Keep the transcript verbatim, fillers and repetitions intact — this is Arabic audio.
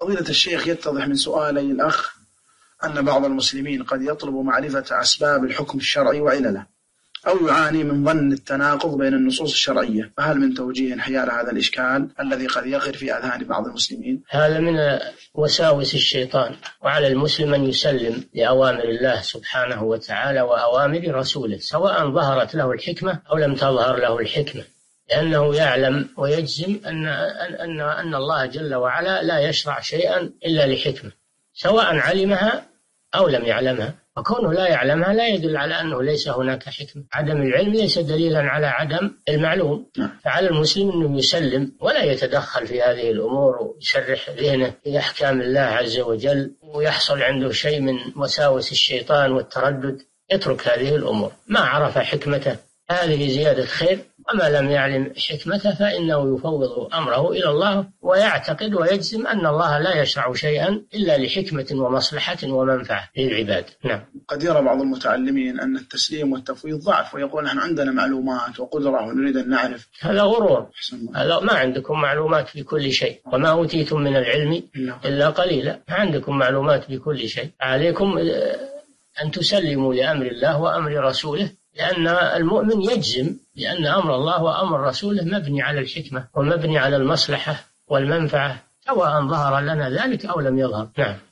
فضيلة الشيخ، يتضح من سؤالي الأخ أن بعض المسلمين قد يطلب معرفة أسباب الحكم الشرعي وعلله، أو يعاني من ظن التناقض بين النصوص الشرعية، فهل من توجيه حيال هذا الإشكال الذي قد يغر في أذهان بعض المسلمين؟ هذا من وساوس الشيطان، وعلى المسلم أن يسلم لأوامر الله سبحانه وتعالى وأوامر رسوله، سواء ظهرت له الحكمة أو لم تظهر له الحكمة، لأنه يعلم ويجزم أن, أن, أن الله جل وعلا لا يشرع شيئا إلا لحكمة، سواء علمها أو لم يعلمها، وكونه لا يعلمها لا يدل على أنه ليس هناك حكمة. عدم العلم ليس دليلا على عدم المعلوم، فعلى المسلم أنه يسلم ولا يتدخل في هذه الأمور ويشرح ذهنه في أحكام الله عز وجل، ويحصل عنده شيء من وساوس الشيطان والتردد، يترك هذه الأمور. ما عرف حكمته هذه زيادة خير، وما لم يعلم حكمته فإنه يفوض أمره إلى الله، ويعتقد ويجزم أن الله لا يشرع شيئا إلا لحكمة ومصلحة ومنفعة للعباد. نعم. قد يرى بعض المتعلمين أن التسليم والتفويض ضعف، ويقول نحن عندنا معلومات وقدرة ونريد أن نعرف. هذا غرور. هذا ما عندكم معلومات في كل شيء، وما أوتيتم من العلم إلا قليلا، ما عندكم معلومات بكل شيء، عليكم أن تسلموا لأمر الله وأمر رسوله، لأن المؤمن يجزم لأن أمر الله وأمر رسوله مبني على الحكمة ومبني على المصلحة والمنفعة، سواء ظهر لنا ذلك أو لم يظهر. نعم.